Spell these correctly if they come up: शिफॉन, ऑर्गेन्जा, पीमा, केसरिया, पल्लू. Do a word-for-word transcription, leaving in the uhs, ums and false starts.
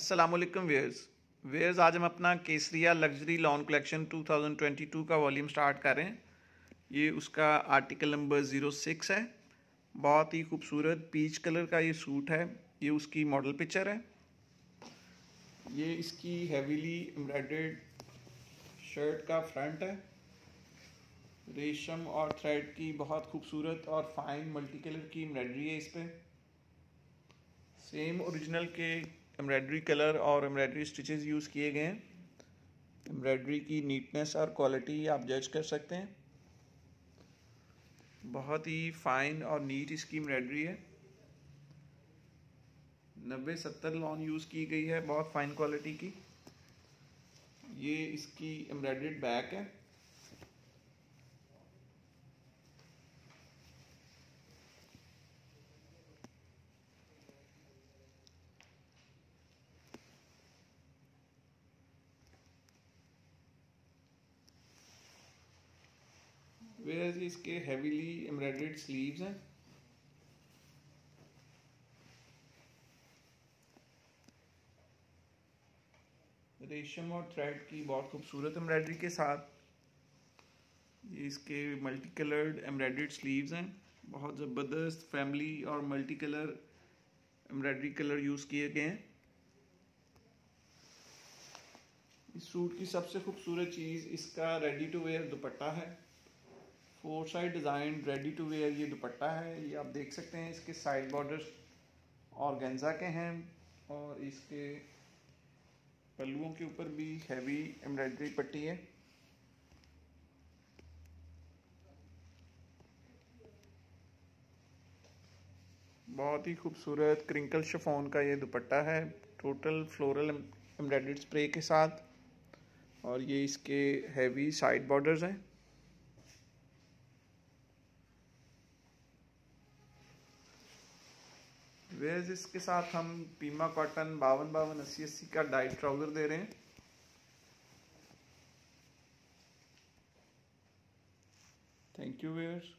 अस्सलामुअलैकुम viewers viewers आज हम अपना केसरिया लग्जरी लॉन कलेक्शन दो हज़ार बाईस का वॉल्यूम स्टार्ट कर रहे हैं। ये उसका आर्टिकल नंबर ज़ीरो सिक्स है। बहुत ही खूबसूरत पीच कलर का ये सूट है। ये उसकी मॉडल पिक्चर है। ये इसकी हैवीली एम्ब्रॉयडर्ड शर्ट का फ्रंट है। रेशम और थ्रेड की बहुत खूबसूरत और फाइन मल्टी कलर की एम्ब्रॉयडरी है। इस पर सेम ओरिजिनल के एम्ब्रॉयडरी कलर और एम्ब्रॉयडरी स्टिचेस यूज़ किए गए हैं। एम्ब्रॉयडरी की नीटनेस और क्वालिटी आप जज कर सकते हैं। बहुत ही फाइन और नीट इसकी एम्ब्रॉयडरी है। नब्बे सत्तर लॉन यूज़ की गई है, बहुत फाइन क्वालिटी की। ये इसकी एम्ब्रॉयडर्ड बैक है। वेयर इसके हैवीली एम्ब्रॉयडर्ड स्लीव्स हैं। रेशम और थ्रेड की बहुत खूबसूरत एम्ब्रॉयडरी के साथ ये इसके मल्टी कलर्ड एम्ब्रॉयडर्ड स्लीव्स हैं। बहुत ज़बरदस्त फैमिली और multi colour embroidery colour use किए गए हैं। इस सूट की सबसे खूबसूरत चीज़ इसका रेडी टू वेयर दुपट्टा है। Four side design ready to wear ये दुपट्टा है। ये आप देख सकते हैं। इसके साइड बॉर्डर्स ऑर्गेन्जा के हैं और इसके पल्लुओं के ऊपर भी हैवी एम्ब्रॉयडरी पट्टी है। बहुत ही खूबसूरत क्रिंकल शिफॉन का ये दुपट्टा है, टोटल फ्लोरल एम्ब्रॉयडर्ड स्प्रे के साथ। और ये इसके हैवी साइड बॉर्डर्स हैं। वेज इसके साथ हम पीमा कॉटन बावन बावन अस्सी अस्सी का डाइट ट्राउजर दे रहे हैं। Thank you veg.